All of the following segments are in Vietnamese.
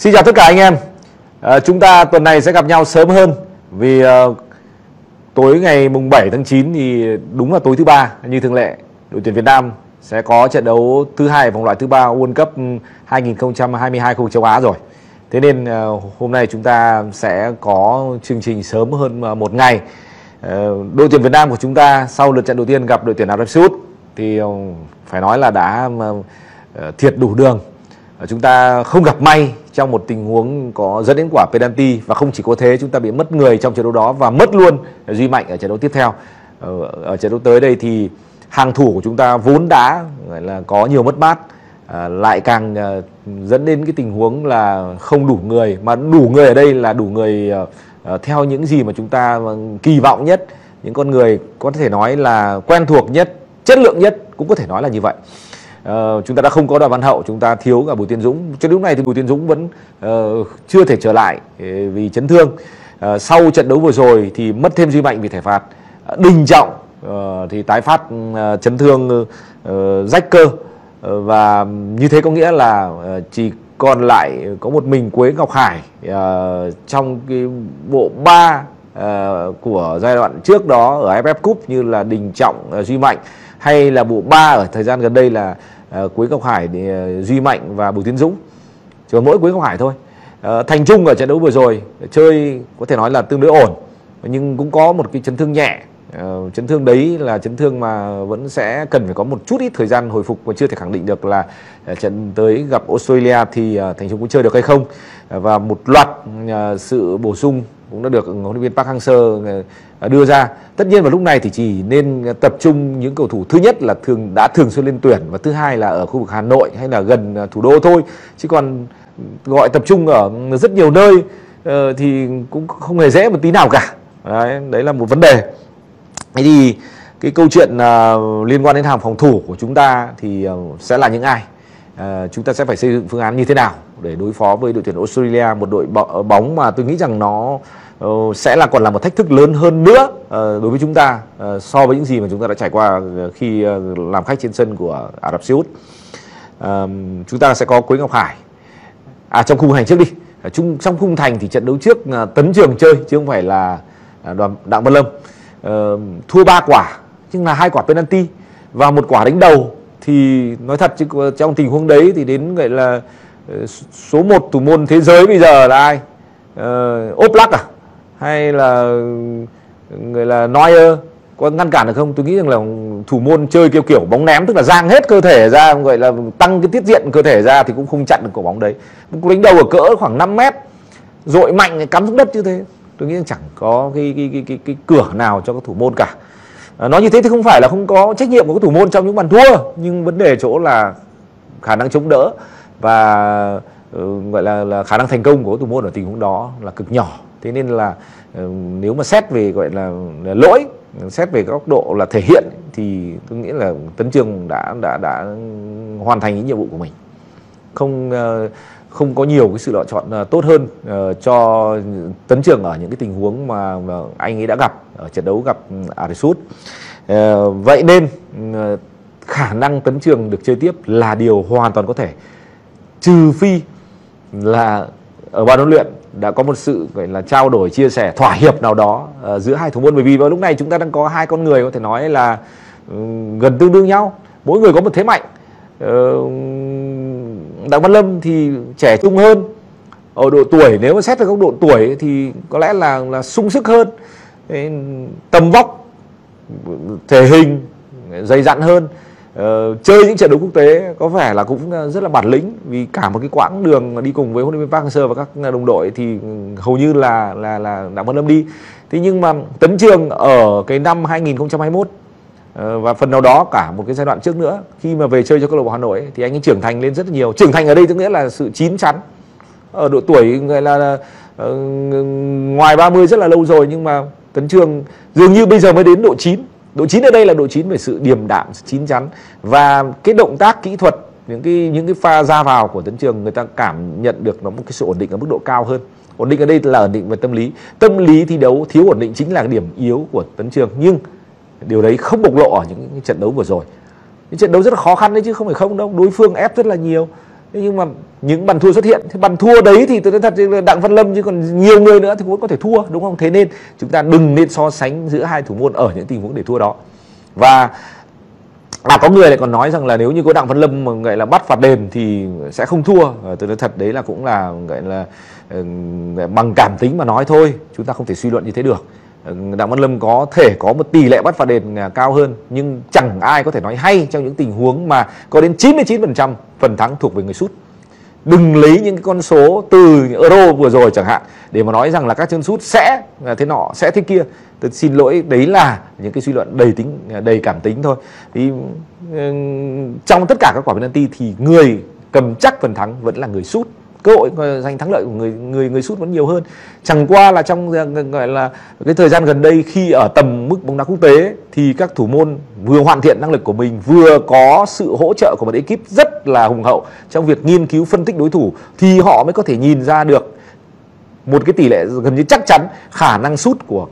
Xin chào tất cả anh em. Chúng ta tuần này sẽ gặp nhau sớm hơn vì tối ngày mùng 7 tháng 9 thì đúng là tối thứ ba như thường lệ, đội tuyển Việt Nam sẽ có trận đấu thứ hai vòng loại thứ ba World Cup 2022 khu vực châu Á rồi. Thế nên hôm nay chúng ta sẽ có chương trình sớm hơn một ngày. Đội tuyển Việt Nam của chúng ta sau lượt trận đầu tiên gặp đội tuyển Arab Saudi thì phải nói là đã thiệt đủ đường. Chúng ta không gặp may trong một tình huống có dẫn đến quả penalty, và không chỉ có thế, chúng ta bị mất người trong trận đấu đó và mất luôn Duy Mạnh ở trận đấu tiếp theo. Ở trận đấu tới đây thì hàng thủ của chúng ta vốn đã là có nhiều mất mát, lại càng dẫn đến cái tình huống là không đủ người, mà đủ người ở đây là đủ người theo những gì mà chúng ta kỳ vọng nhất, những con người có thể nói là quen thuộc nhất, chất lượng nhất, cũng có thể nói là như vậy. Chúng ta đã không có Đoàn Văn Hậu, chúng ta thiếu cả Bùi Tiến Dũng. Cho lúc này thì Bùi Tiến Dũng vẫn chưa thể trở lại vì chấn thương. Sau trận đấu vừa rồi thì mất thêm Duy Mạnh vì thẻ phạt. Đình Trọng thì tái phát chấn thương rách cơ, và như thế có nghĩa là chỉ còn lại có một mình Quế Ngọc Hải trong cái bộ ba của giai đoạn trước đó ở AFF Cup, như là Đình Trọng, Duy Mạnh, hay là bộ ba ở thời gian gần đây là Quế Ngọc Hải, Duy Mạnh và Bùi Tiến Dũng, chỉ còn mỗi Quế Ngọc Hải thôi. Thành Trung ở trận đấu vừa rồi chơi có thể nói là tương đối ổn, nhưng cũng có một cái chấn thương nhẹ. Chấn thương đấy là chấn thương mà vẫn sẽ cần phải có một chút ít thời gian hồi phục, và chưa thể khẳng định được là trận tới gặp Australia thì Thành Trung cũng chơi được hay không. Và một loạt sự bổ sung cũng đã được huấn luyện viên Park Hang Seo đưa ra. Tất nhiên vào lúc này thì chỉ nên tập trung những cầu thủ thứ nhất là thường xuyên lên tuyển, và thứ hai là ở khu vực Hà Nội hay là gần thủ đô thôi, chứ còn gọi tập trung ở rất nhiều nơi thì cũng không hề dễ một tí nào cả. Đấy là một vấn đề. Thế thì cái câu chuyện liên quan đến hàng phòng thủ của chúng ta thì sẽ là những ai? Chúng ta sẽ phải xây dựng phương án như thế nào để đối phó với đội tuyển Australia, một đội bóng mà tôi nghĩ rằng nó sẽ là còn là một thách thức lớn hơn nữa đối với chúng ta so với những gì mà chúng ta đã trải qua khi làm khách trên sân của Ả Rập Xê Út. Chúng ta sẽ có Quế Ngọc Hải. Trong khung thành trước đi. Trong khung thành thì trận đấu trước Tấn Trường chơi chứ không phải là Đặng Văn Lâm. Thua 3 quả nhưng là 2 quả penalty và một quả đánh đầu, thì nói thật chứ trong tình huống đấy thì đến gọi là số 1 thủ môn thế giới bây giờ là ai? Oblak hay là người là Neuer có ngăn cản được không? Tôi nghĩ rằng là thủ môn chơi kiểu bóng ném, tức là giang hết cơ thể ra, gọi là tăng cái tiết diện cơ thể ra, thì cũng không chặn được quả bóng đấy. Đánh đầu ở cỡ khoảng 5 mét, dội mạnh cắm xuống đất như thế, tôi nghĩ chẳng có cái cửa nào cho các thủ môn cả. Nói như thế thì không phải là không có trách nhiệm của các thủ môn trong những bàn thua, nhưng vấn đề chỗ là khả năng chống đỡ và gọi là khả năng thành công của các thủ môn ở tình huống đó là cực nhỏ. Thế nên là nếu mà xét về gọi là lỗi, xét về góc độ là thể hiện, thì tôi nghĩ là Tấn Trường đã hoàn thành những nhiệm vụ của mình. Không có nhiều cái sự lựa chọn tốt hơn cho Tấn Trường ở những cái tình huống mà anh ấy đã gặp ở trận đấu gặp Ả Rập Xê Út. Vậy nên khả năng Tấn Trường được chơi tiếp là điều hoàn toàn có thể, trừ phi là ở ban huấn luyện đã có một sự gọi là trao đổi, chia sẻ, thỏa hiệp nào đó giữa hai thủ môn, bởi vì vào lúc này chúng ta đang có hai con người có thể nói là gần tương đương nhau, mỗi người có một thế mạnh. Đặng Văn Lâm thì trẻ trung hơn ở độ tuổi, nếu mà xét về góc độ tuổi thì có lẽ là sung sức hơn, tầm vóc, thể hình dày dặn hơn, chơi những trận đấu quốc tế có vẻ là cũng rất là bản lĩnh, vì cả một cái quãng đường đi cùng với huấn luyện viên Park Hang Seo và các đồng đội thì hầu như là Đặng Văn Lâm đi. Thế nhưng mà Tấn Trường ở cái năm 2021 và phần nào đó cả một cái giai đoạn trước nữa, khi mà về chơi cho câu lạc bộ Hà Nội ấy, thì anh ấy trưởng thành lên rất nhiều. Trưởng thành ở đây tức nghĩa là sự chín chắn ở độ tuổi gọi là ngoài 30 rất là lâu rồi, nhưng mà Tấn Trường dường như bây giờ mới đến độ chín. Độ chín ở đây là độ chín về sự điềm đạm, sự chín chắn, và cái động tác kỹ thuật, những cái pha ra vào của Tấn Trường người ta cảm nhận được nó một cái sự ổn định ở mức độ cao hơn. Ổn định ở đây là ổn định về tâm lý. Tâm lý thi đấu thiếu ổn định chính là cái điểm yếu của Tấn Trường, nhưng điều đấy không bộc lộ ở những trận đấu vừa rồi. Những trận đấu rất là khó khăn đấy chứ không phải không đâu. Đối phương ép rất là nhiều, Thế nhưng mà những bàn thua xuất hiện, thế bàn thua đấy thì tôi nói thật Đặng Văn Lâm chứ còn nhiều người nữa thì cũng có thể thua, đúng không? Thế nên chúng ta đừng nên so sánh giữa hai thủ môn ở những tình huống để thua đó. Và có người lại còn nói rằng là nếu như có Đặng Văn Lâm mà gọi là bắt phạt đền thì sẽ không thua. Tôi nói thật đấy là cũng là gọi là bằng cảm tính mà nói thôi, chúng ta không thể suy luận như thế được. Đặng Văn Lâm có thể có một tỷ lệ bắt phạt đền cao hơn, nhưng chẳng ai có thể nói hay trong những tình huống mà có đến 99% phần thắng thuộc về người sút. Đừng lấy những con số từ Euro vừa rồi chẳng hạn để mà nói rằng là các chân sút sẽ thế nọ, sẽ thế kia. Tôi xin lỗi, đấy là những cái suy luận đầy cảm tính thôi. Thì trong tất cả các quả penalty thì người cầm chắc phần thắng vẫn là người sút, cơ hội giành thắng lợi của người sút vẫn nhiều hơn. Chẳng qua là trong gọi là cái thời gian gần đây, khi ở tầm mức bóng đá quốc tế thì các thủ môn vừa hoàn thiện năng lực của mình, vừa có sự hỗ trợ của một ekip rất là hùng hậu trong việc nghiên cứu phân tích đối thủ, thì họ mới có thể nhìn ra được một cái tỷ lệ gần như chắc chắn khả năng sút của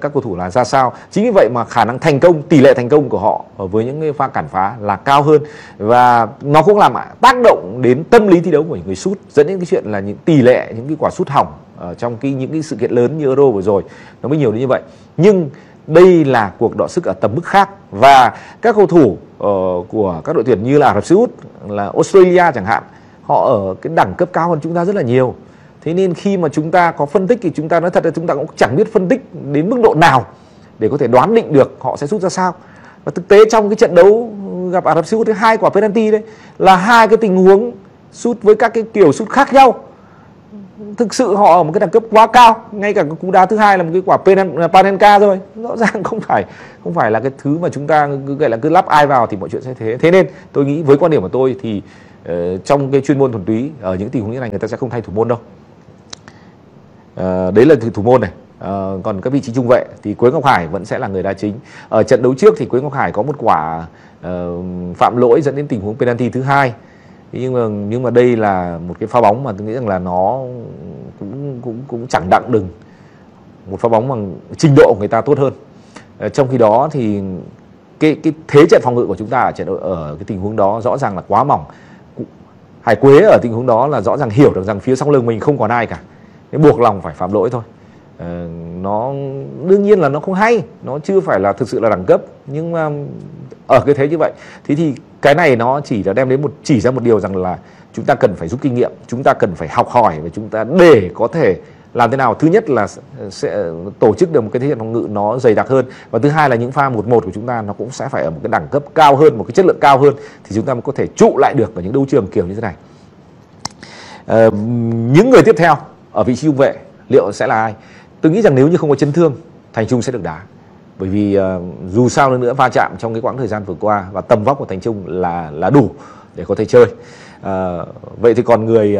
các cầu thủ là ra sao. Chính vì vậy mà khả năng thành công, tỷ lệ thành công của họ với những cái pha cản phá là cao hơn, và nó cũng làm tác động đến tâm lý thi đấu của người sút, dẫn đến cái chuyện là những tỷ lệ những cái quả sút hỏng ở trong những cái sự kiện lớn như Euro vừa rồi nó mới nhiều đến như vậy. Nhưng đây là cuộc đọ sức ở tầm mức khác, và các cầu thủ của các đội tuyển như là Ả Rập Xê Út, là Australia chẳng hạn, họ ở cái đẳng cấp cao hơn chúng ta rất là nhiều. Thế nên khi mà chúng ta có phân tích thì chúng ta nói thật là chúng ta cũng chẳng biết phân tích đến mức độ nào để có thể đoán định được họ sẽ sút ra sao. Và thực tế trong cái trận đấu gặp Ả Rập Xê Út, hai quả penalty đấy là hai cái tình huống sút với các cái kiểu sút khác nhau. Thực sự họ ở một cái đẳng cấp quá cao. Ngay cả cái cú đá thứ hai là một cái quả Panenka rồi, rõ ràng không phải là cái thứ mà chúng ta gọi là cứ lắp ai vào thì mọi chuyện sẽ thế. Thế nên tôi nghĩ, với quan điểm của tôi thì trong cái chuyên môn thuần túy, ở những tình huống như này người ta sẽ không thay thủ môn đâu. Đấy là thủ môn này. Còn các vị trí trung vệ thì Quế Ngọc Hải vẫn sẽ là người đá chính. Ở trận đấu trước thì Quế Ngọc Hải có một quả phạm lỗi dẫn đến tình huống penalty thứ hai. Nhưng mà đây là một cái pha bóng mà tôi nghĩ rằng là nó cũng chẳng đặng đừng. Một pha bóng mà trình độ của người ta tốt hơn. Trong khi đó thì cái thế trận phòng ngự của chúng ta ở cái tình huống đó rõ ràng là quá mỏng. Hải Quế ở tình huống đó là rõ ràng hiểu được rằng phía sau lưng mình không còn ai cả, buộc lòng phải phạm lỗi thôi. Nó đương nhiên là nó không hay, nó chưa phải là thực sự là đẳng cấp, nhưng mà ở cái thế như vậy thì cái này nó chỉ là đem đến chỉ ra một điều rằng là chúng ta cần phải rút kinh nghiệm, chúng ta cần phải học hỏi, và chúng ta để có thể làm thế nào, thứ nhất là sẽ tổ chức được một cái thế trận phòng ngự nó dày đặc hơn, và thứ hai là những pha 1-1 của chúng ta nó cũng sẽ phải ở một cái đẳng cấp cao hơn, một cái chất lượng cao hơn thì chúng ta mới có thể trụ lại được ở những đấu trường kiểu như thế này. Những người tiếp theo ở vị trí trung vệ liệu sẽ là ai? Tôi nghĩ rằng nếu như không có chấn thương, Thành Trung sẽ được đá, bởi vì dù sao nữa va chạm trong cái quãng thời gian vừa qua và tầm vóc của Thành Trung là đủ để có thể chơi. Vậy thì còn người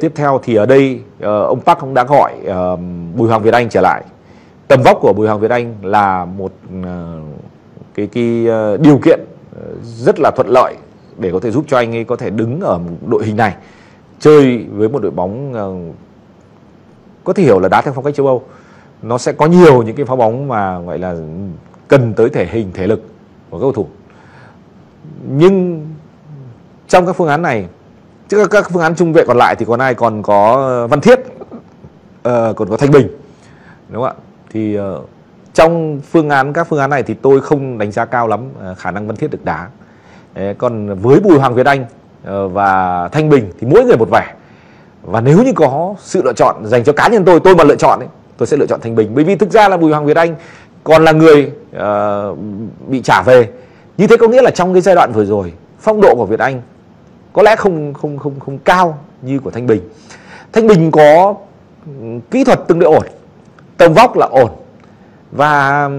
tiếp theo thì ở đây ông Park cũng đã gọi Bùi Hoàng Việt Anh trở lại. Tầm vóc của Bùi Hoàng Việt Anh là một cái điều kiện rất là thuận lợi để có thể giúp cho anh ấy có thể đứng ở đội hình này, chơi với một đội bóng có thể hiểu là đá theo phong cách châu Âu. Nó sẽ có nhiều những cái pha bóng mà gọi là cần tới thể hình, thể lực của các cầu thủ. Nhưng trong các phương án này, chứ các phương án trung vệ còn lại thì còn ai? Còn có Văn Thiết, còn có Thanh Bình, đúng không ạ? Thì trong các phương án này thì tôi không đánh giá cao lắm khả năng Văn Thiết được đá. Còn với Bùi Hoàng Việt Anh và Thanh Bình thì mỗi người một vẻ, và nếu như có sự lựa chọn dành cho cá nhân tôi mà lựa chọn ấy, tôi sẽ lựa chọn Thanh Bình, bởi vì thực ra là Bùi Hoàng Việt Anh còn là người bị trả về. Như thế có nghĩa là trong cái giai đoạn vừa rồi, phong độ của Việt Anh có lẽ không cao như của Thanh Bình. Thanh Bình có kỹ thuật tương đối ổn, tầm vóc là ổn, và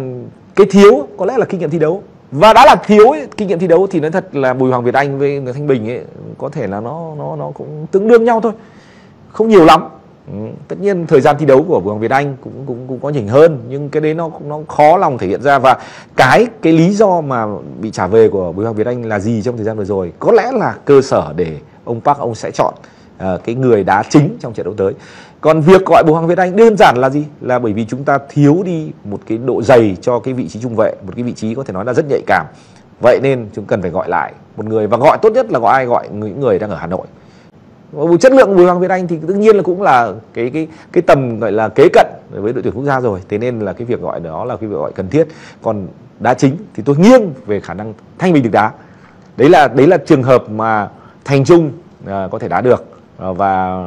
cái thiếu có lẽ là kinh nghiệm thi đấu. Và đã là thiếu kinh nghiệm thi đấu thì nói thật là Bùi Hoàng Việt Anh với Thanh Bình ấy, có thể là nó cũng tương đương nhau thôi, không nhiều lắm. Tất nhiên thời gian thi đấu của Bùi Hoàng Việt Anh cũng có nhỉnh hơn, nhưng cái đấy nó khó lòng thể hiện ra. Và cái lý do mà bị trả về của Bùi Hoàng Việt Anh là gì trong thời gian vừa rồi có lẽ là cơ sở để ông Park ông sẽ chọn cái người đá chính trong trận đấu tới. Còn việc gọi Bùi Hoàng Việt Anh đơn giản là gì? Là bởi vì chúng ta thiếu đi một cái độ dày cho cái vị trí trung vệ, một cái vị trí có thể nói là rất nhạy cảm. Vậy nên chúng cần phải gọi lại một người, và gọi tốt nhất là gọi những người đang ở Hà Nội. Chất lượng Bùi Hoàng Việt Anh thì đương nhiên là cũng là cái tầm gọi là kế cận với đội tuyển quốc gia rồi, thế nên là cái việc gọi đó là cái việc gọi cần thiết. Còn đá chính thì tôi nghiêng về khả năng Thanh Bình được đá. Đấy là trường hợp mà Thành Trung có thể đá được và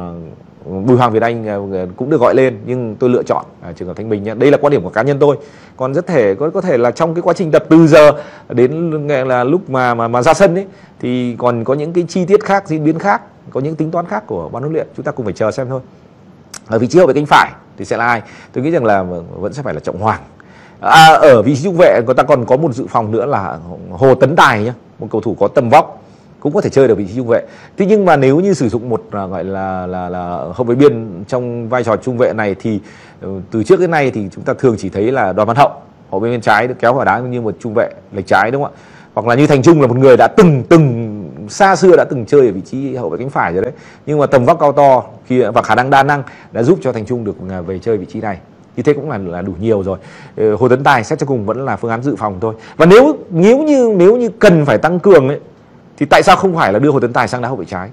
Bùi Hoàng Việt Anh cũng được gọi lên, nhưng tôi lựa chọn trường hợp Thanh Bình nhé. Đây là quan điểm của cá nhân tôi. Còn rất thể có thể là trong cái quá trình tập từ giờ đến là lúc mà ra sân ấy, thì còn có những cái chi tiết khác, diễn biến khác, có những tính toán khác của ban huấn luyện, chúng ta cùng phải chờ xem thôi. Ở vị trí hậu vệ cánh phải thì sẽ là ai? Tôi nghĩ rằng là vẫn sẽ phải là Trọng Hoàng. Ở vị trí trung vệ người ta còn có một dự phòng nữa là Hồ Tấn Tài nhé, một cầu thủ có tầm vóc, cũng có thể chơi được vị trí trung vệ. Thế nhưng mà nếu như sử dụng một gọi là hậu vệ biên trong vai trò trung vệ này thì từ trước đến nay thì chúng ta thường chỉ thấy là Đoàn Văn Hậu, hậu vệ bên trái được kéo vào đá như một trung vệ lệch trái, đúng không ạ? Hoặc là như Thành Trung là một người đã từng xa xưa đã từng chơi ở vị trí hậu vệ cánh phải rồi đấy, nhưng mà tầm vóc cao to kia và khả năng đa năng đã giúp cho Thành Trung được về chơi vị trí này. Như thế cũng là đủ nhiều rồi. Hồ Tấn Tài xét cho cùng vẫn là phương án dự phòng thôi. Và nếu như cần phải tăng cường ấy, thì tại sao không phải là đưa Hồ Tấn Tài sang đá hậu vệ trái,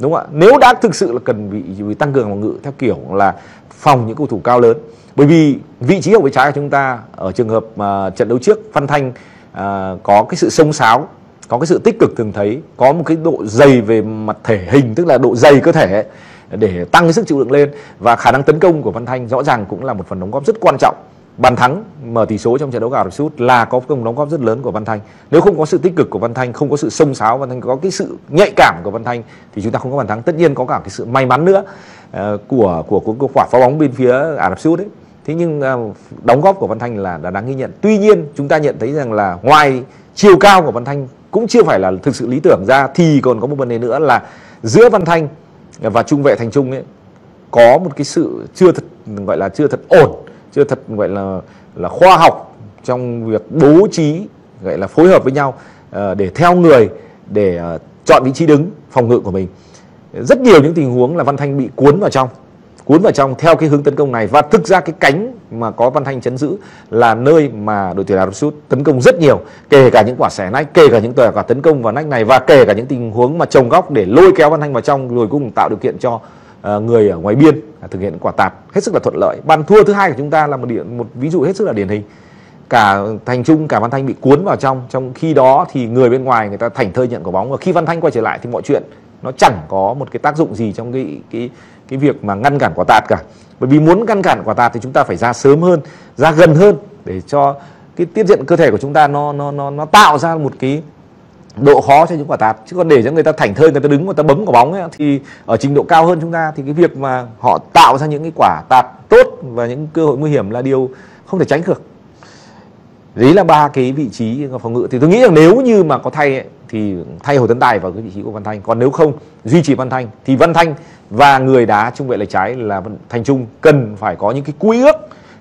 đúng không ạ? Nếu đã thực sự là cần bị tăng cường phòng ngự theo kiểu là phòng những cầu thủ cao lớn, bởi vì vị trí hậu vệ trái của chúng ta ở trường hợp mà trận đấu trước Văn Thanh có cái sự xông xáo, có cái sự tích cực thường thấy, có một cái độ dày về mặt thể hình, tức là độ dày cơ thể để tăng cái sức chịu đựng lên, và khả năng tấn công của Văn Thanh rõ ràng cũng là một phần đóng góp rất quan trọng. Bàn thắng mở tỷ số trong trận đấu Arab Saudi là có công đóng góp rất lớn của Văn Thanh. Nếu không có sự tích cực của Văn Thanh, không có sự xông xáo Văn Thanh, có cái sự nhạy cảm của Văn Thanh thì chúng ta không có bàn thắng. Tất nhiên có cả cái sự may mắn nữa của quả phá bóng bên phía Arab Saudi đấy. Thế nhưng đóng góp của Văn Thanh là đáng ghi nhận. Tuy nhiên chúng ta nhận thấy rằng là ngoài chiều cao của Văn Thanh cũng chưa phải là thực sự lý tưởng ra, thì còn có một vấn đề nữa là giữa Văn Thanh và trung vệ Thành Trung ấy có một cái sự chưa thật ổn, chưa thật gọi là khoa học trong việc bố trí, gọi là phối hợp với nhau để theo người, để chọn vị trí đứng phòng ngự của mình. Rất nhiều những tình huống là Văn Thanh bị cuốn vào trong theo cái hướng tấn công này, và thực ra cái cánh mà có Văn Thanh chấn giữ là nơi mà đội tuyển Ả Rập Xê Út tấn công rất nhiều, kể cả những quả xẻ nách, kể cả những quả tấn công vào nách này, và kể cả những tình huống mà trồng góc để lôi kéo Văn Thanh vào trong rồi cùng tạo điều kiện cho người ở ngoài biên thực hiện quả tạt hết sức là thuận lợi. Bàn thua thứ hai của chúng ta là một ví dụ hết sức là điển hình. Cả Thành Trung, cả Văn Thanh bị cuốn vào trong khi đó thì người bên ngoài người ta thảnh thơi nhận quả bóng, và khi Văn Thanh quay trở lại thì mọi chuyện nó chẳng có một cái tác dụng gì trong cái việc mà ngăn cản quả tạt cả. Bởi vì muốn ngăn cản quả tạt thì chúng ta phải ra sớm hơn, ra gần hơn để cho cái tiết diện cơ thể của chúng ta nó tạo ra một cái độ khó cho những quả tạt. Chứ còn để cho người ta thảnh thơi, người ta đứng, người ta bấm quả bóng ấy, thì ở trình độ cao hơn chúng ta thì cái việc mà họ tạo ra những cái quả tạt tốt và những cơ hội nguy hiểm là điều không thể tránh được. Đấy là ba cái vị trí phòng ngự. Thì tôi nghĩ rằng nếu như mà có thay ấy, thì thay Hồ Tấn Tài vào cái vị trí của Văn Thanh. Còn nếu không duy trì Văn Thanh thì Văn Thanh và người đá trung vệ lệch trái là Thành Trung cần phải có những cái quy ước,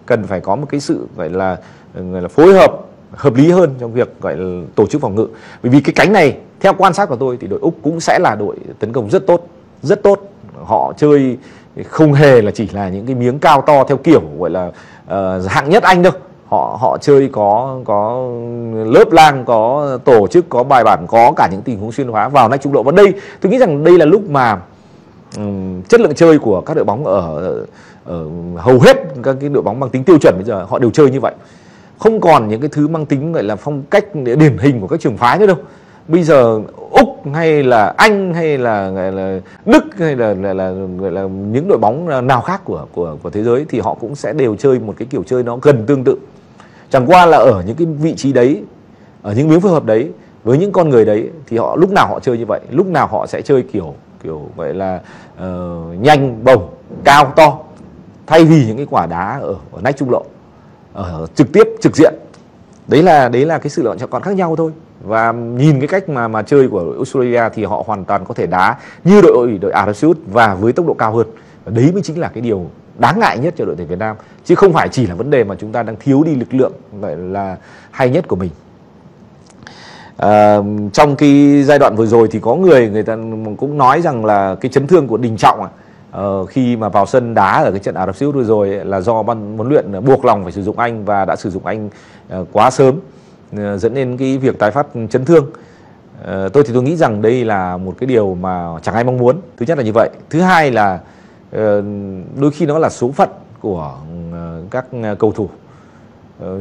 cần phải có một cái sự gọi là phối hợp hợp lý hơn trong việc gọi là tổ chức phòng ngự. Bởi vì cái cánh này theo quan sát của tôi thì đội Úc cũng sẽ là đội tấn công rất tốt. Họ chơi không hề là chỉ là những cái miếng cao to theo kiểu gọi là hạng nhất Anh đâu. Họ chơi có lớp lang, có tổ chức, có bài bản, có cả những tình huống xuyên hóa vào nách trung lộ. Và đây tôi nghĩ rằng đây là lúc mà chất lượng chơi của các đội bóng ở hầu hết các cái đội bóng mang tính tiêu chuẩn bây giờ họ đều chơi như vậy. Không còn những cái thứ mang tính gọi là phong cách điển hình của các trường phái nữa đâu. Bây giờ Úc hay là Anh hay là Đức hay là những đội bóng nào khác của thế giới thì họ cũng sẽ đều chơi một cái kiểu chơi nó gần tương tự. Chẳng qua là ở những cái vị trí đấy, ở những miếng phối hợp đấy, với những con người đấy thì họ lúc nào họ chơi như vậy, lúc nào họ sẽ chơi kiểu vậy là nhanh, bổng, cao, to, thay vì những cái quả đá ở nách trung lộ, ở trực tiếp, trực diện. Đấy là cái sự lựa chọn còn khác nhau thôi. Và nhìn cái cách mà chơi của Australia thì họ hoàn toàn có thể đá như đội Ả Rập Xê Út và với tốc độ cao hơn. Đấy mới chính là cái điều đáng ngại nhất cho đội tuyển Việt Nam, chứ không phải chỉ là vấn đề mà chúng ta đang thiếu đi lực lượng gọi là hay nhất của mình. Trong cái giai đoạn vừa rồi thì có người ta cũng nói rằng là cái chấn thương của Đình Trọng khi mà vào sân đá ở cái trận Ả Rập Xê Út vừa rồi là do ban huấn luyện buộc lòng phải sử dụng anh và đã sử dụng anh quá sớm. dẫn đến cái việc tái phát chấn thương. Tôi thì tôi nghĩ rằng đây là một cái điều mà chẳng ai mong muốn. Thứ nhất là như vậy. Thứ hai là đôi khi nó là số phận của các cầu thủ.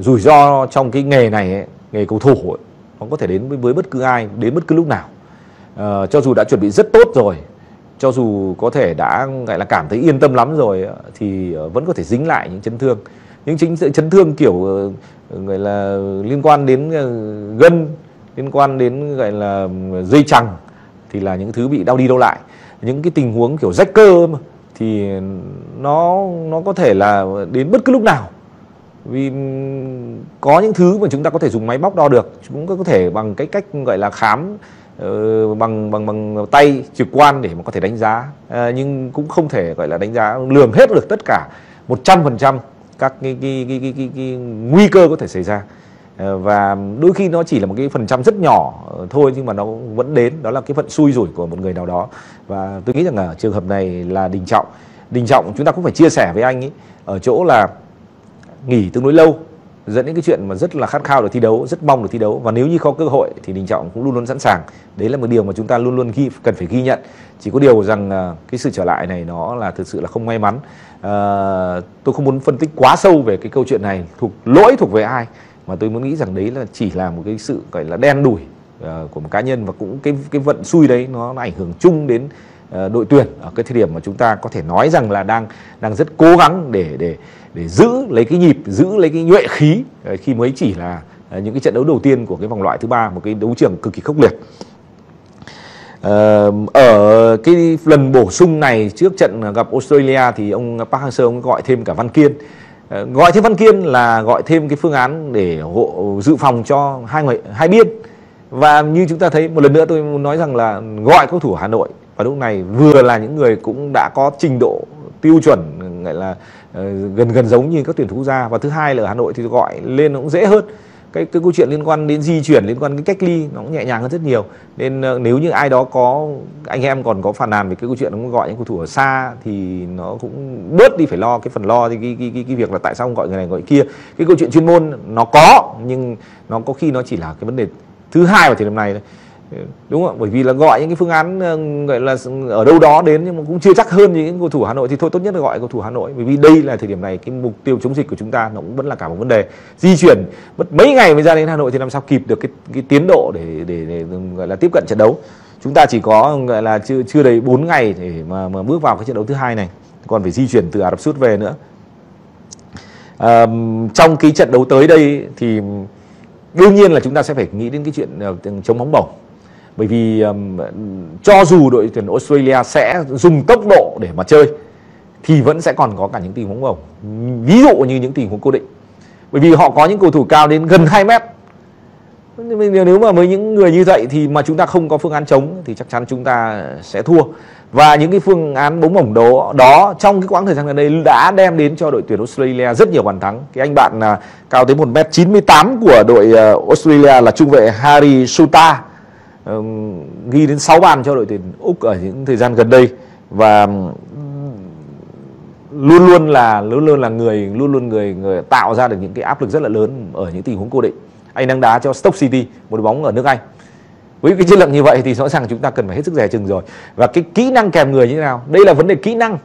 Rủi ro trong cái nghề này ấy, nghề cầu thủ ấy, nó có thể đến với bất cứ ai, đến bất cứ lúc nào. Cho dù đã chuẩn bị rất tốt rồi, cho dù có thể đã gọi là cảm thấy yên tâm lắm rồi, thì vẫn có thể dính lại những chấn thương. Những chấn thương kiểu gọi là liên quan đến gân, liên quan đến gọi là dây chằng, thì là những thứ bị đau đi đau lại. Những cái tình huống kiểu rách cơ mà, thì nó có thể là đến bất cứ lúc nào. Vì có những thứ mà chúng ta có thể dùng máy móc đo được, chúng ta có thể bằng cách gọi là khám bằng tay trực quan để mà có thể đánh giá, nhưng cũng không thể gọi là đánh giá lường hết được tất cả 100% các cái nguy cơ có thể xảy ra. Và đôi khi nó chỉ là một cái phần trăm rất nhỏ thôi, nhưng mà nó vẫn đến. Đó là cái phận xui rủi của một người nào đó. Và tôi nghĩ rằng ở trường hợp này là Đình Trọng chúng ta cũng phải chia sẻ với anh ấy, ở chỗ là nghỉ tương đối lâu, dẫn đến cái chuyện mà rất là khát khao được thi đấu, rất mong được thi đấu. Và nếu như có cơ hội thì Đình Trọng cũng luôn luôn sẵn sàng. Đấy là một điều mà chúng ta luôn luôn cần phải ghi nhận. Chỉ có điều rằng cái sự trở lại này nó là thực sự là không may mắn. Tôi không muốn phân tích quá sâu về cái câu chuyện này, lỗi thuộc về ai, mà tôi muốn nghĩ rằng đấy là chỉ là một cái sự gọi là đen đủi của một cá nhân. Và cũng cái vận xui đấy nó ảnh hưởng chung đến đội tuyển ở cái thời điểm mà chúng ta có thể nói rằng là đang rất cố gắng để giữ lấy cái nhịp, giữ lấy cái nhuệ khí, khi mới chỉ là những cái trận đấu đầu tiên của cái vòng loại thứ ba, một cái đấu trường cực kỳ khốc liệt. Ở cái lần bổ sung này trước trận gặp Australia thì ông Park Hang Seo gọi thêm cả Văn Kiên. Gọi thêm Văn Kiên là gọi thêm cái phương án để dự phòng cho hai biên. Và như chúng ta thấy, một lần nữa tôi muốn nói rằng là gọi cầu thủ Hà Nội và lúc này vừa là những người cũng đã có trình độ tiêu chuẩn gọi là gần giống như các tuyển thủ quốc gia, và thứ hai là ở Hà Nội thì gọi lên cũng dễ hơn. Cái câu chuyện liên quan đến di chuyển, liên quan đến cách ly nó cũng nhẹ nhàng hơn rất nhiều. Nên nếu như ai đó có, anh em còn có phàn nàn về cái câu chuyện ông gọi những cầu thủ ở xa thì nó cũng bớt đi phải lo cái phần lo cái việc là tại sao ông gọi người này gọi kia. Cái câu chuyện chuyên môn nó có, nhưng nó có khi nó chỉ là cái vấn đề thứ hai vào thời điểm này thôi. Đúng không? Bởi vì là gọi những cái phương án gọi là ở đâu đó đến, nhưng mà cũng chưa chắc hơn những cầu thủ Hà Nội, thì thôi tốt nhất là gọi cầu thủ Hà Nội. Bởi vì đây là thời điểm này cái mục tiêu chống dịch của chúng ta nó cũng vẫn là cả một vấn đề. Di chuyển mất mấy ngày mới ra đến Hà Nội thì làm sao kịp được cái tiến độ để gọi là tiếp cận trận đấu. Chúng ta chỉ có gọi là chưa đầy 4 ngày để mà bước vào cái trận đấu thứ hai này, còn phải di chuyển từ Ả Rập Xút về nữa. Trong cái trận đấu tới đây thì đương nhiên là chúng ta sẽ phải nghĩ đến cái chuyện chống bóng bổng. Bởi vì cho dù đội tuyển Australia sẽ dùng tốc độ để mà chơi thì vẫn sẽ còn có cả những tình huống bóng, ví dụ như những tình huống cố định. Bởi vì họ có những cầu thủ cao đến gần 2 mét. Nếu mà với những người như vậy thì mà chúng ta không có phương án chống thì chắc chắn chúng ta sẽ thua. Và những cái phương án bóng bổng đó trong cái quãng thời gian gần đây đã đem đến cho đội tuyển Australia rất nhiều bàn thắng. Cái anh bạn cao tới 1m98 của đội Australia là trung vệ Harry Suta ghi đến 6 bàn cho đội tuyển Úc ở những thời gian gần đây, và luôn luôn là người tạo ra được những cái áp lực rất là lớn ở những tình huống cố định. Anh đang đá cho Stoke City, một đội bóng ở nước Anh. Với cái chất lượng như vậy thì rõ ràng chúng ta cần phải hết sức dè chừng rồi. Và cái kỹ năng kèm người như thế nào, đây là vấn đề kỹ năng.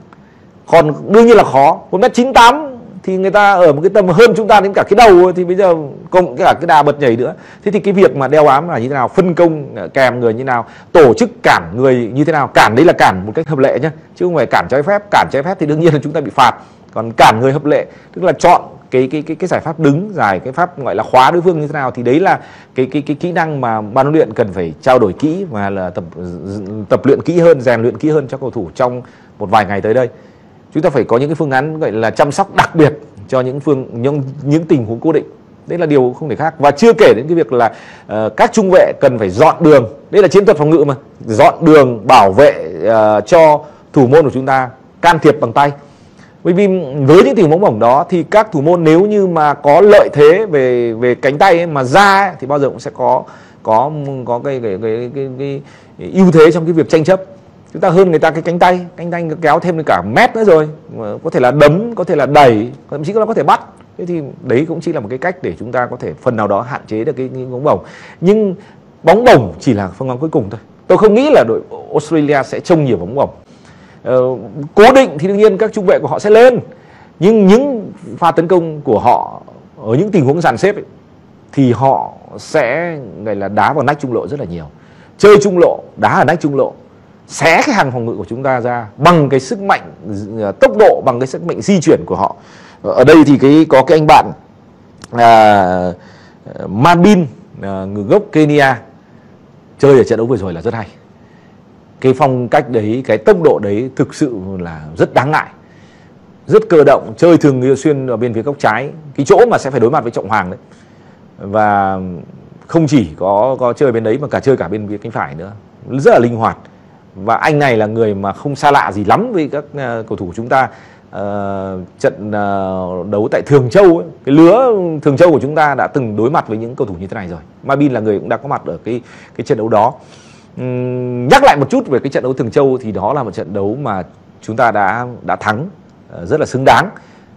Còn đương nhiên là khó. 1m98 thì người ta ở một cái tầm hơn chúng ta đến cả cái đầu, thì bây giờ còn cả cái đà bật nhảy nữa. Thế thì cái việc mà đeo bám là như thế nào, phân công kèm người như thế nào, tổ chức cản người như thế nào. Cản đấy là cản một cách hợp lệ nhé, chứ không phải cản trái phép. Cản trái phép thì đương nhiên là chúng ta bị phạt. Còn cản người hợp lệ tức là chọn cái giải pháp đứng giải, cái pháp gọi là khóa đối phương như thế nào, thì đấy là cái kỹ năng mà ban huấn luyện cần phải trao đổi kỹ và là tập luyện kỹ hơn, rèn luyện kỹ hơn cho cầu thủ trong một vài ngày tới đây. Chúng ta phải có những cái phương án gọi là chăm sóc đặc biệt cho những tình huống cố định. Đấy là điều không thể khác. Và chưa kể đến cái việc là các trung vệ cần phải dọn đường. Đây là chiến thuật phòng ngự mà, dọn đường bảo vệ cho thủ môn của chúng ta, can thiệp bằng tay. Bởi vì với những tình huống bóng đó thì các thủ môn nếu như mà có lợi thế về cánh tay ấy, mà ra ấy, thì bao giờ cũng sẽ có cái ưu thế trong cái việc tranh chấp. Chúng ta hơn người ta cái cánh tay kéo thêm cả mét nữa rồi, có thể là đấm, có thể là đẩy, thậm chí là có thể bắt. Thế thì đấy cũng chỉ là một cái cách để chúng ta có thể phần nào đó hạn chế được cái bóng bổng. Nhưng bóng bổng chỉ là phương án cuối cùng thôi. Tôi không nghĩ là đội Australia sẽ trông nhiều bóng bổng. Cố định thì đương nhiên các trung vệ của họ sẽ lên, nhưng những pha tấn công của họ ở những tình huống dàn xếp ấy, thì họ sẽ gọi là đá vào nách trung lộ rất là nhiều, chơi trung lộ, đá ở nách trung lộ, xé cái hàng phòng ngự của chúng ta ra bằng cái sức mạnh tốc độ, bằng cái sức mạnh di chuyển của họ. Ở đây thì có cái anh bạn Mabil, người gốc Kenya, chơi ở trận đấu vừa rồi là rất hay. Cái phong cách đấy, cái tốc độ đấy thực sự là rất đáng ngại, rất cơ động, chơi thường xuyên ở bên phía góc trái, cái chỗ mà sẽ phải đối mặt với Trọng Hoàng đấy. Và không chỉ có chơi bên đấy mà cả chơi cả bên phía cánh phải nữa, rất là linh hoạt. Và anh này là người mà không xa lạ gì lắm với các cầu thủ của chúng ta. Trận đấu tại Thường Châu ấy, cái lứa Thường Châu của chúng ta đã từng đối mặt với những cầu thủ như thế này rồi. Mabil là người cũng đã có mặt ở cái trận đấu đó. Nhắc lại một chút về cái trận đấu Thường Châu thì đó là một trận đấu mà chúng ta đã thắng rất là xứng đáng,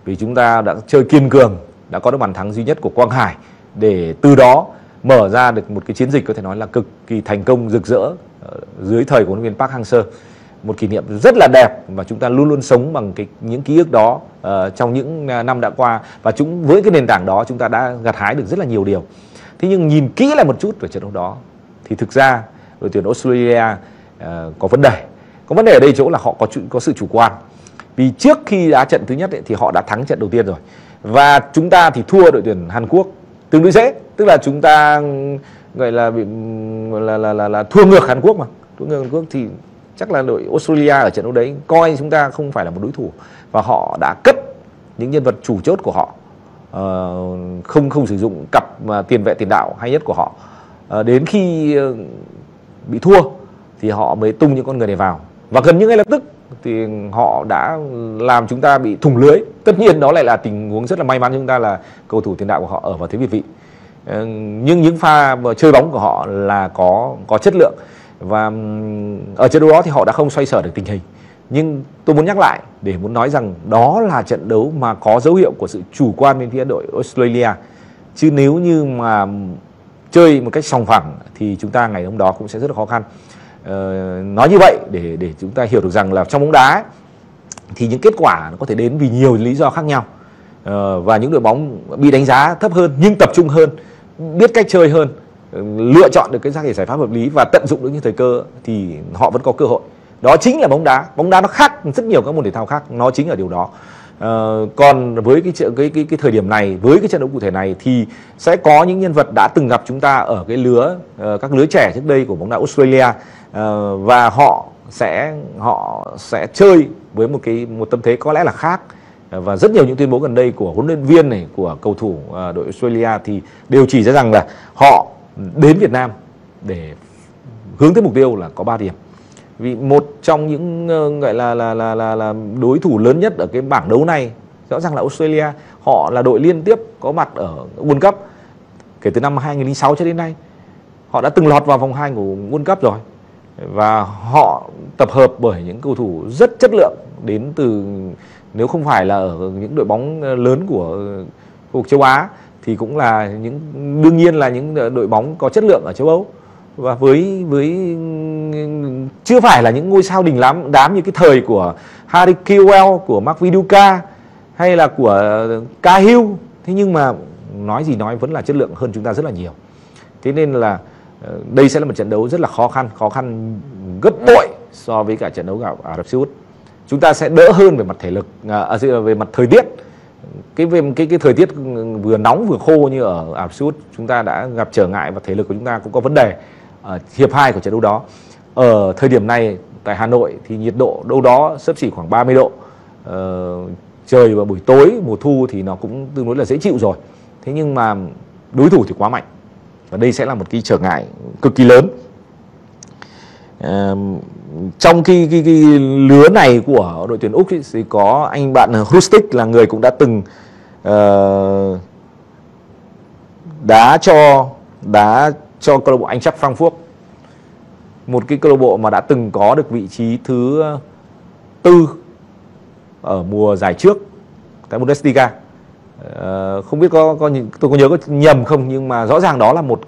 vì chúng ta đã chơi kiên cường, đã có được bàn thắng duy nhất của Quang Hải, để từ đó mở ra được một cái chiến dịch có thể nói là cực kỳ thành công, rực rỡ dưới thời của huấn luyện viên Park Hang Seo. Một kỷ niệm rất là đẹp và chúng ta luôn luôn sống bằng những ký ức đó trong những năm đã qua. Và với cái nền tảng đó chúng ta đã gặt hái được rất là nhiều điều. Thế nhưng nhìn kỹ lại một chút về trận đấu đó thì thực ra đội tuyển Australia có vấn đề. Có vấn đề ở đây chỗ là họ có sự chủ quan. Vì trước khi đá trận thứ nhất ấy, thì họ đã thắng trận đầu tiên rồi. Và chúng ta thì thua đội tuyển Hàn Quốc tương đối dễ. Tức là chúng ta gọi là bị thua ngược Hàn Quốc mà. Thua ngược Hàn Quốc thì chắc là đội Australia ở trận đấu đấy coi chúng ta không phải là một đối thủ, và họ đã cất những nhân vật chủ chốt của họ, không sử dụng cặp tiền vệ tiền đạo hay nhất của họ. Đến khi bị thua thì họ mới tung những con người này vào, và gần như ngay lập tức thì họ đã làm chúng ta bị thủng lưới. Tất nhiên đó lại là tình huống rất là may mắn chúng ta là cầu thủ tiền đạo của họ ở vào thế việt vị, nhưng những pha chơi bóng của họ là có chất lượng. Và ở trận đấu đó thì họ đã không xoay sở được tình hình. Nhưng tôi muốn nhắc lại để muốn nói rằng đó là trận đấu mà có dấu hiệu của sự chủ quan bên phía đội Australia. Chứ nếu như mà chơi một cách sòng phẳng thì chúng ta ngày hôm đó cũng sẽ rất là khó khăn. Nói như vậy để chúng ta hiểu được rằng là trong bóng đá ấy, thì những kết quả nó có thể đến vì nhiều lý do khác nhau. Và những đội bóng bị đánh giá thấp hơn nhưng tập trung hơn, biết cách chơi hơn, lựa chọn được cái giải pháp hợp lý và tận dụng được những thời cơ thì họ vẫn có cơ hội. Đó chính là bóng đá. Bóng đá nó khác rất nhiều các môn thể thao khác, nó chính ở điều đó. Còn với cái thời điểm này, với cái trận đấu cụ thể này thì sẽ có những nhân vật đã từng gặp chúng ta ở cái lứa các lứa trẻ trước đây của bóng đá Australia, và họ sẽ chơi với một tâm thế có lẽ là khác. Và rất nhiều những tuyên bố gần đây của huấn luyện viên này, của cầu thủ đội Australia thì đều chỉ ra rằng là họ đến Việt Nam để hướng tới mục tiêu là có 3 điểm. Vì một trong những gọi là đối thủ lớn nhất ở cái bảng đấu này rõ ràng là Australia. Họ là đội liên tiếp có mặt ở World Cup kể từ năm 2006 cho đến nay. Họ đã từng lọt vào vòng 2 của World Cup rồi. Và họ tập hợp bởi những cầu thủ rất chất lượng đến từ, nếu không phải là ở những đội bóng lớn của khu vực châu Á thì cũng là đương nhiên là những đội bóng có chất lượng ở châu Âu. Và với chưa phải là những ngôi sao đình đám như cái thời của Harry Kewell, của Mark Viduka hay là của Cahill, thế nhưng mà nói gì nói vẫn là chất lượng hơn chúng ta rất là nhiều. Thế nên là đây sẽ là một trận đấu rất là khó khăn gấp bội so với cả trận đấu gặp Ả Rập Xê Út. Chúng ta sẽ đỡ hơn về mặt thể lực, về mặt thời tiết. Cái thời tiết vừa nóng vừa khô như ở Ả Rập Xê Út chúng ta đã gặp trở ngại, và thể lực của chúng ta cũng có vấn đề ở hiệp 2 của trận đấu đó. Ở thời điểm này tại Hà Nội thì nhiệt độ đâu đó sấp xỉ khoảng 30 độ. Trời vào buổi tối mùa thu thì nó cũng tương đối là dễ chịu rồi. Thế nhưng mà đối thủ thì quá mạnh, và đây sẽ là một cái trở ngại cực kỳ lớn. Trong cái lứa này của đội tuyển Úc thì có anh bạn Hrustić là người cũng đã từng đá cho câu lạc bộ Eintracht Frankfurt, một cái câu lạc bộ mà đã từng có được vị trí thứ tư ở mùa giải trước tại Bundesliga. Không biết tôi có nhớ có nhầm không, nhưng mà rõ ràng đó là một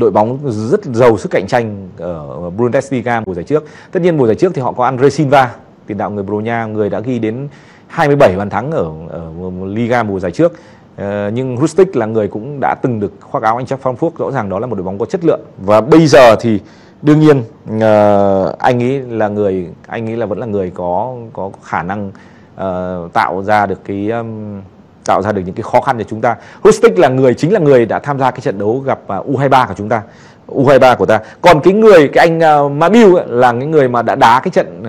đội bóng rất giàu sức cạnh tranh ở Bundesliga mùa giải trước. Tất nhiên mùa giải trước thì họ có Andre Silva, tiền đạo người Bồ Đào Nha, người đã ghi đến 27 bàn thắng ở Liga mùa giải trước. Nhưng Hrustić là người cũng đã từng được khoác áo Eintracht Frankfurt, rõ ràng đó là một đội bóng có chất lượng. Và bây giờ thì đương nhiên anh ấy vẫn là người có khả năng tạo ra được những cái khó khăn cho chúng ta. Hrustić là chính là người đã tham gia cái trận đấu gặp U23 của chúng ta, U23 của ta. Còn cái anh Mabil là cái người mà đã đá cái trận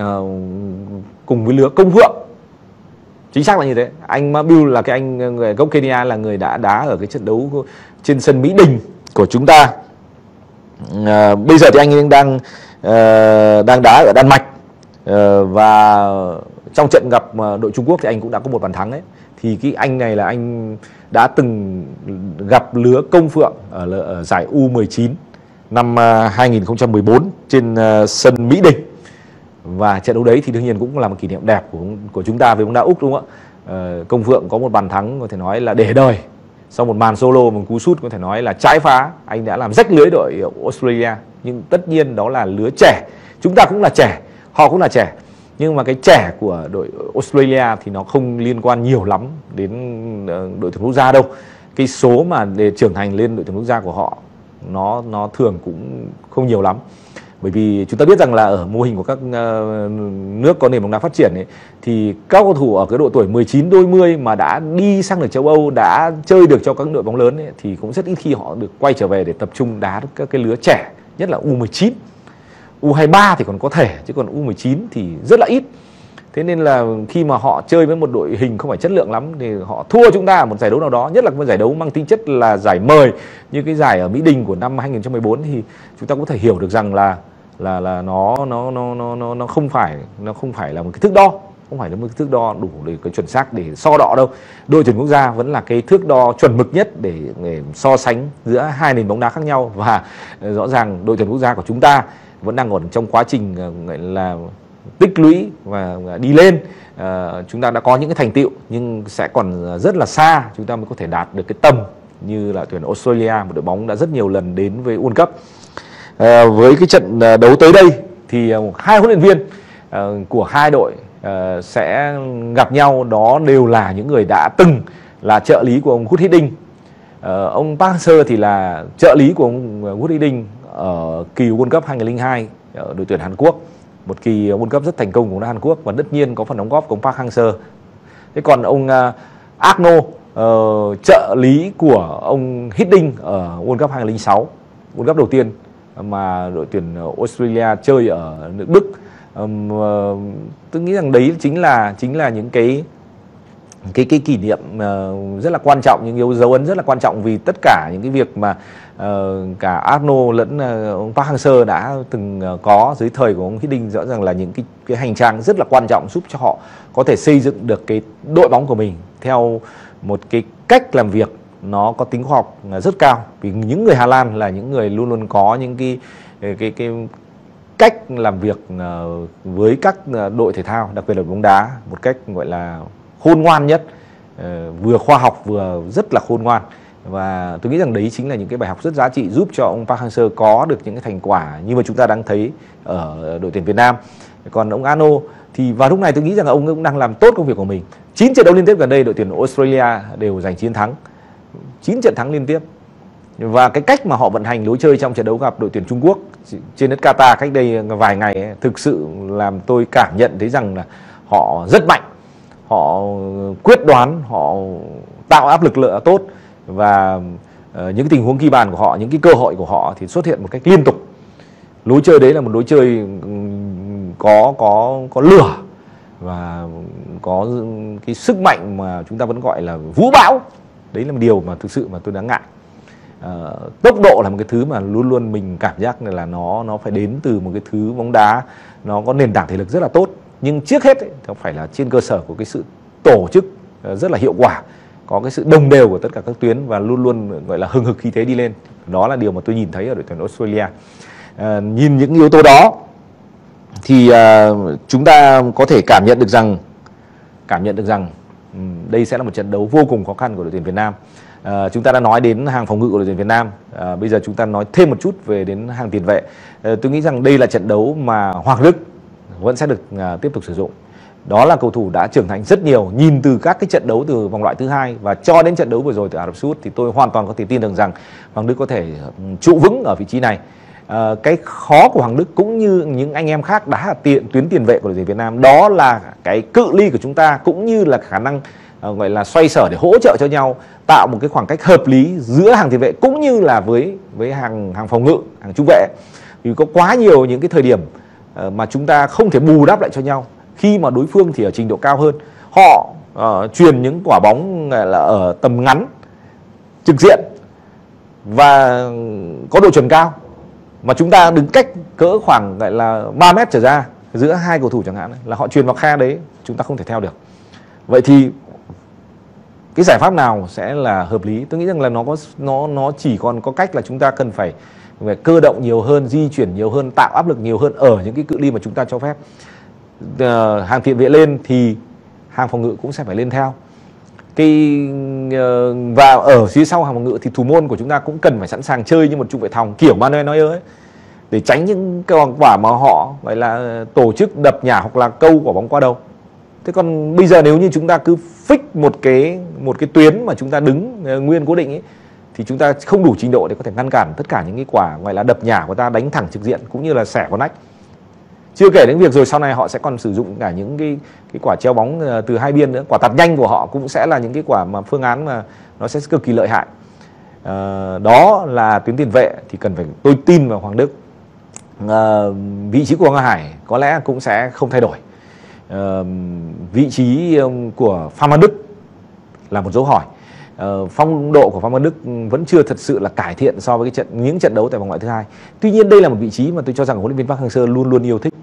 cùng với lứa Công Phượng. Chính xác là như thế. Anh Mabil là cái anh người gốc Kenya, là người đã đá ở cái trận đấu trên sân Mỹ Đình của chúng ta. Bây giờ thì anh ấy đang đá ở Đan Mạch, và trong trận gặp đội Trung Quốc thì anh cũng đã có một bàn thắng đấy. Thì cái anh này là anh đã từng gặp lứa Công Phượng ở giải U19 năm 2014 trên sân Mỹ Đình. Và trận đấu đấy thì đương nhiên cũng là một kỷ niệm đẹp của chúng ta với bóng đá Úc, đúng không ạ? Công Phượng có một bàn thắng có thể nói là để đời. Sau một màn solo, một cú sút có thể nói là trái phá, anh đã làm rách lưới đội Australia. Nhưng tất nhiên đó là lứa trẻ, chúng ta cũng là trẻ, họ cũng là trẻ. Nhưng mà cái trẻ của đội Australia thì nó không liên quan nhiều lắm đến đội tuyển quốc gia đâu. Cái số mà để trưởng thành lên đội tuyển quốc gia của họ nó thường cũng không nhiều lắm. Bởi vì chúng ta biết rằng là ở mô hình của các nước có nền bóng đá phát triển ấy, thì các cầu thủ ở cái độ tuổi 19 đôi 20 mà đã đi sang được châu Âu, đã chơi được cho các đội bóng lớn ấy, thì cũng rất ít khi họ được quay trở về để tập trung đá các cái lứa trẻ, nhất là U19. U23 thì còn có thể, chứ còn U19 thì rất là ít. Thế nên là khi mà họ chơi với một đội hình không phải chất lượng lắm thì họ thua chúng ta ở một giải đấu nào đó, nhất là một giải đấu mang tính chất là giải mời như cái giải ở Mỹ Đình của năm 2014, thì chúng ta có thể hiểu được rằng là nó không phải là một cái thước đo, không phải là một cái thước đo đủ để cái chuẩn xác để so đo đâu. Đội tuyển quốc gia vẫn là cái thước đo chuẩn mực nhất để so sánh giữa hai nền bóng đá khác nhau, và rõ ràng đội tuyển quốc gia của chúng ta vẫn đang còn trong quá trình là tích lũy và đi lên. Chúng ta đã có những cái thành tựu nhưng sẽ còn rất là xa chúng ta mới có thể đạt được cái tầm như là tuyển Australia, một đội bóng đã rất nhiều lần đến với World Cup. Với cái trận đấu tới đây thì hai huấn luyện viên của hai đội sẽ gặp nhau, đó đều là những người đã từng là trợ lý của ông Hiddink. Ông Park Hang Seo thì là trợ lý của ông Hiddink ở kỳ World Cup 2002 ở đội tuyển Hàn Quốc, một kỳ World Cup rất thành công của Hàn Quốc, và tất nhiên có phần đóng góp của ông Park Hang Seo. Thế còn ông Arno, trợ lý của ông Hiddink ở World Cup 2006, World Cup đầu tiên mà đội tuyển Australia chơi ở nước Đức. Tôi nghĩ rằng đấy chính là những cái kỷ niệm rất là quan trọng, những dấu ấn rất là quan trọng, vì tất cả những cái việc mà cả Arno lẫn ông Park Hang Seo đã từng có dưới thời của ông Hiddink, rõ ràng là những cái hành trang rất là quan trọng giúp cho họ có thể xây dựng được cái đội bóng của mình theo một cái cách làm việc nó có tính khoa học rất cao. Vì những người Hà Lan là những người luôn luôn có những cái cách làm việc với các đội thể thao, đặc biệt là bóng đá, một cách gọi là khôn ngoan nhất, vừa khoa học vừa rất là khôn ngoan. Và tôi nghĩ rằng đấy chính là những cái bài học rất giá trị giúp cho ông Park Hang Seo có được những cái thành quả như mà chúng ta đang thấy ở đội tuyển Việt Nam. Còn ông Arno thì vào lúc này tôi nghĩ rằng là ông cũng đang làm tốt công việc của mình. 9 trận đấu liên tiếp gần đây đội tuyển Australia đều giành chiến thắng, 9 trận thắng liên tiếp. Và cái cách mà họ vận hành lối chơi trong trận đấu gặp đội tuyển Trung Quốc trên đất Qatar cách đây vài ngày ấy, thực sự làm tôi cảm nhận thấy rằng là họ rất mạnh, họ quyết đoán, họ tạo áp lực lợi tốt, và những tình huống ghi bàn của họ, những cái cơ hội của họ thì xuất hiện một cách liên tục. Lối chơi đấy là một lối chơi có lửa và có cái sức mạnh mà chúng ta vẫn gọi là vũ bão. Đấy là một điều mà thực sự mà tôi đáng ngại. Tốc độ là một cái thứ mà luôn luôn mình cảm giác là nó phải đến từ một cái thứ bóng đá nó có nền tảng thể lực rất là tốt, nhưng trước hết ấy, nó phải là trên cơ sở của cái sự tổ chức rất là hiệu quả, có cái sự đồng đều của tất cả các tuyến và luôn luôn gọi là hừng hực khí thế đi lên. Đó là điều mà tôi nhìn thấy ở đội tuyển Australia. Nhìn những yếu tố đó thì chúng ta có thể cảm nhận được rằng đây sẽ là một trận đấu vô cùng khó khăn của đội tuyển Việt Nam. Chúng ta đã nói đến hàng phòng ngự của đội tuyển Việt Nam, bây giờ chúng ta nói thêm một chút về đến hàng tiền vệ. Tôi nghĩ rằng đây là trận đấu mà Hoàng Đức vẫn sẽ được tiếp tục sử dụng. Đó là cầu thủ đã trưởng thành rất nhiều, nhìn từ các cái trận đấu từ vòng loại thứ hai và cho đến trận đấu vừa rồi từ Ả Rập Xê Út thì tôi hoàn toàn có thể tin được rằng Hoàng Đức có thể trụ vững ở vị trí này. Cái khó của Hoàng Đức cũng như những anh em khác đá ở tuyến tiền vệ của đội tuyển Việt Nam, đó là cái cự ly của chúng ta cũng như là khả năng gọi là xoay sở để hỗ trợ cho nhau, tạo một cái khoảng cách hợp lý giữa hàng tiền vệ cũng như là với hàng phòng ngự, hàng trung vệ. Vì có quá nhiều những cái thời điểm mà chúng ta không thể bù đắp lại cho nhau khi mà đối phương thì ở trình độ cao hơn, họ truyền những quả bóng là ở tầm ngắn, trực diện và có độ chuẩn cao, mà chúng ta đứng cách cỡ khoảng gọi là 3 mét trở ra giữa hai cầu thủ chẳng hạn, là họ truyền vào khe đấy, chúng ta không thể theo được. Vậy thì cái giải pháp nào sẽ là hợp lý? Tôi nghĩ rằng là nó chỉ còn có cách là chúng ta cần phải cơ động nhiều hơn, di chuyển nhiều hơn, tạo áp lực nhiều hơn ở những cái cự ly mà chúng ta cho phép. Hàng tiền vệ lên thì hàng phòng ngự cũng sẽ phải lên theo. Và ở phía sau hàng phòng ngự thì thủ môn của chúng ta cũng cần phải sẵn sàng chơi như một trung vệ thòng kiểu Manuel Neuer ấy, để tránh những cái quả mà họ gọi là tổ chức đập nhả hoặc là câu quả bóng qua đầu. Thế còn bây giờ nếu như chúng ta cứ fix một cái tuyến mà chúng ta đứng nguyên cố định ấy, thì chúng ta không đủ trình độ để có thể ngăn cản tất cả những cái quả gọi là đập nhả của ta, đánh thẳng trực diện cũng như là xẻ vào nách. Chưa kể đến việc rồi sau này họ sẽ còn sử dụng cả những cái quả treo bóng từ hai biên nữa. Quả tạt nhanh của họ cũng sẽ là những cái quả mà phương án mà nó sẽ cực kỳ lợi hại. Đó là tuyến tiền vệ thì cần phải, tôi tin vào Hoàng Đức. Vị trí của Ngọc Hải có lẽ cũng sẽ không thay đổi. Vị trí của Phạm Văn Đức là một dấu hỏi. Phong độ của Phạm Văn Đức vẫn chưa thật sự là cải thiện so với những trận đấu tại vòng loại thứ hai. Tuy nhiên đây là một vị trí mà tôi cho rằng huấn luyện viên Park Hang Seo luôn luôn yêu thích,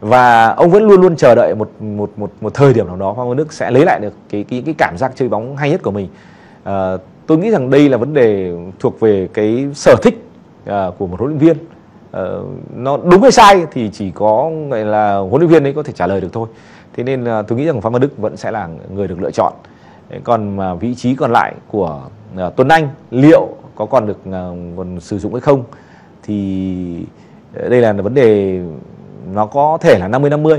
và ông vẫn luôn luôn chờ đợi một thời điểm nào đó Phạm Văn Đức sẽ lấy lại được cái cảm giác chơi bóng hay nhất của mình. Tôi nghĩ rằng đây là vấn đề thuộc về cái sở thích của một huấn luyện viên. Nó đúng hay sai thì chỉ có gọi là huấn luyện viên ấy có thể trả lời được thôi. Thế nên tôi nghĩ rằng Phạm Văn Đức vẫn sẽ là người được lựa chọn. Còn vị trí còn lại của Tuấn Anh liệu có còn được sử dụng hay không thì đây là vấn đề nó có thể là 50-50,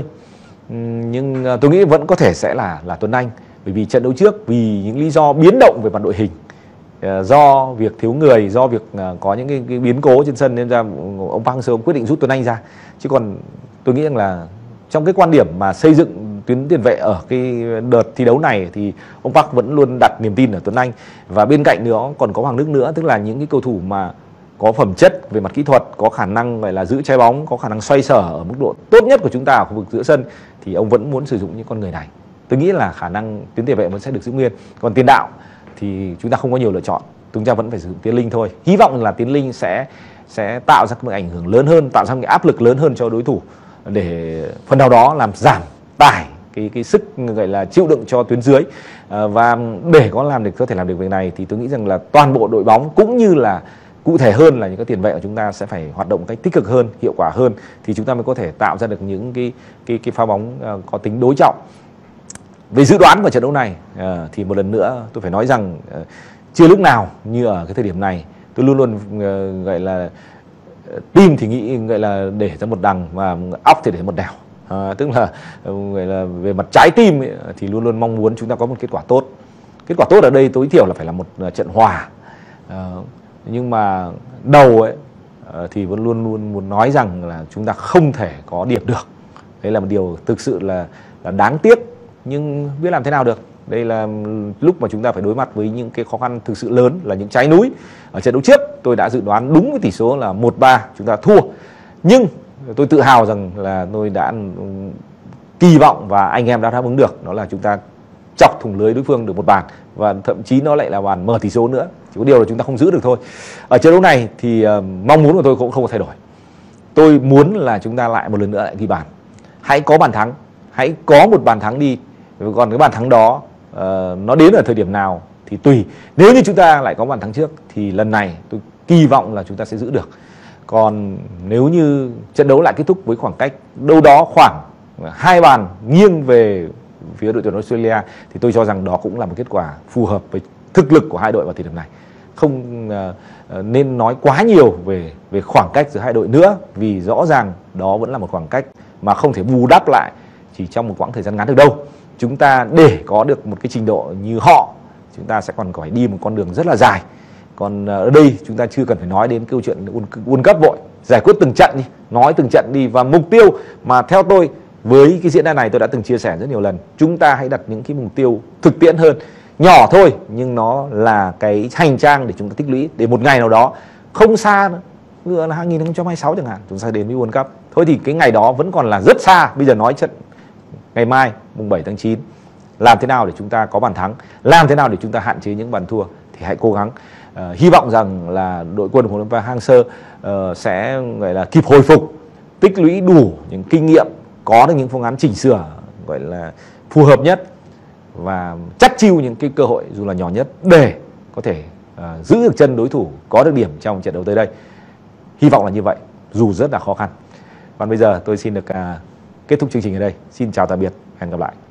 nhưng tôi nghĩ vẫn có thể sẽ là Tuấn Anh, bởi vì trận đấu trước vì những lý do biến động về mặt đội hình, do việc thiếu người, do việc có những cái biến cố trên sân nên ra ông Park Hang Seo quyết định rút Tuấn Anh ra. Chứ còn tôi nghĩ rằng là trong cái quan điểm mà xây dựng tuyến tiền vệ ở cái đợt thi đấu này thì ông Park vẫn luôn đặt niềm tin ở Tuấn Anh, và bên cạnh nữa còn có Hoàng Đức nữa, tức là những cái cầu thủ mà có phẩm chất về mặt kỹ thuật, có khả năng gọi là giữ trái bóng, có khả năng xoay sở ở mức độ tốt nhất của chúng ta ở khu vực giữa sân, thì ông vẫn muốn sử dụng những con người này. Tôi nghĩ là khả năng tuyến tiền vệ vẫn sẽ được giữ nguyên. Còn tiền đạo thì chúng ta không có nhiều lựa chọn, chúng ta vẫn phải sử dụng Tiến Linh thôi. Hy vọng là Tiến Linh sẽ tạo ra một ảnh hưởng lớn hơn, tạo ra một cái áp lực lớn hơn cho đối thủ để phần nào đó làm giảm tải cái sức gọi là chịu đựng cho tuyến dưới. Và để có thể làm được việc này thì tôi nghĩ rằng là toàn bộ đội bóng cũng như là cụ thể hơn là những cái tiền vệ của chúng ta sẽ phải hoạt động một cách tích cực hơn, hiệu quả hơn, thì chúng ta mới có thể tạo ra được những cái pha bóng có tính đối trọng. Về dự đoán của trận đấu này thì một lần nữa tôi phải nói rằng chưa lúc nào như ở cái thời điểm này tôi luôn luôn gọi là tim thì nghĩ gọi là để ra một đằng và óc thì để một nẻo. Tức là về mặt trái tim ấy, thì luôn luôn mong muốn chúng ta có một kết quả tốt. Kết quả tốt ở đây tối thiểu là phải là một trận hòa. Nhưng mà đầu ấy thì vẫn luôn luôn muốn nói rằng là chúng ta không thể có điểm được. Đấy là một điều thực sự là đáng tiếc, nhưng biết làm thế nào được. Đây là lúc mà chúng ta phải đối mặt với những cái khó khăn thực sự lớn, là những trái núi. Ở trận đấu trước tôi đã dự đoán đúng với tỷ số là 1-3 chúng ta thua, nhưng tôi tự hào rằng là tôi đã kỳ vọng và anh em đã đáp ứng được, đó là chúng ta chọc thủng lưới đối phương được một bàn, và thậm chí nó lại là bàn mở tỷ số nữa, chỉ có điều là chúng ta không giữ được thôi. Ở trận đấu này thì mong muốn của tôi cũng không có thay đổi. Tôi muốn là chúng ta lại một lần nữa lại ghi bàn, hãy có bàn thắng, hãy có một bàn thắng đi. Còn cái bàn thắng đó nó đến ở thời điểm nào thì tùy. Nếu như chúng ta lại có bàn thắng trước thì lần này tôi kỳ vọng là chúng ta sẽ giữ được. Còn nếu như trận đấu lại kết thúc với khoảng cách đâu đó khoảng 2 bàn nghiêng về phía đội tuyển Australia, thì tôi cho rằng đó cũng là một kết quả phù hợp với thực lực của hai đội vào thời điểm này. Không nên nói quá nhiều về khoảng cách giữa hai đội nữa, vì rõ ràng đó vẫn là một khoảng cách mà không thể bù đắp lại chỉ trong một quãng thời gian ngắn được đâu. Chúng ta để có được một cái trình độ như họ, chúng ta sẽ còn phải đi một con đường rất là dài. Còn ở đây chúng ta chưa cần phải nói đến câu chuyện World Cup vội, giải quyết từng trận đi, nói từng trận đi. Và mục tiêu mà theo tôi với cái diễn đàn này tôi đã từng chia sẻ rất nhiều lần, chúng ta hãy đặt những cái mục tiêu thực tiễn hơn, nhỏ thôi nhưng nó là cái hành trang để chúng ta tích lũy, để một ngày nào đó không xa nữa, như là 2026 chẳng hạn, chúng ta đến với World Cup. Thôi thì cái ngày đó vẫn còn là rất xa, bây giờ nói trận ngày mai mùng 7 tháng 9, làm thế nào để chúng ta có bàn thắng, làm thế nào để chúng ta hạn chế những bàn thua thì hãy cố gắng. Hy vọng rằng là đội quân của Park Hang Seo sẽ gọi là kịp hồi phục, tích lũy đủ những kinh nghiệm, có được những phương án chỉnh sửa gọi là phù hợp nhất và chắt chiu những cái cơ hội dù là nhỏ nhất để có thể giữ được chân đối thủ, có được điểm trong trận đấu tới đây. Hy vọng là như vậy, dù rất là khó khăn. Còn bây giờ tôi xin được kết thúc chương trình ở đây. Xin chào tạm biệt, hẹn gặp lại.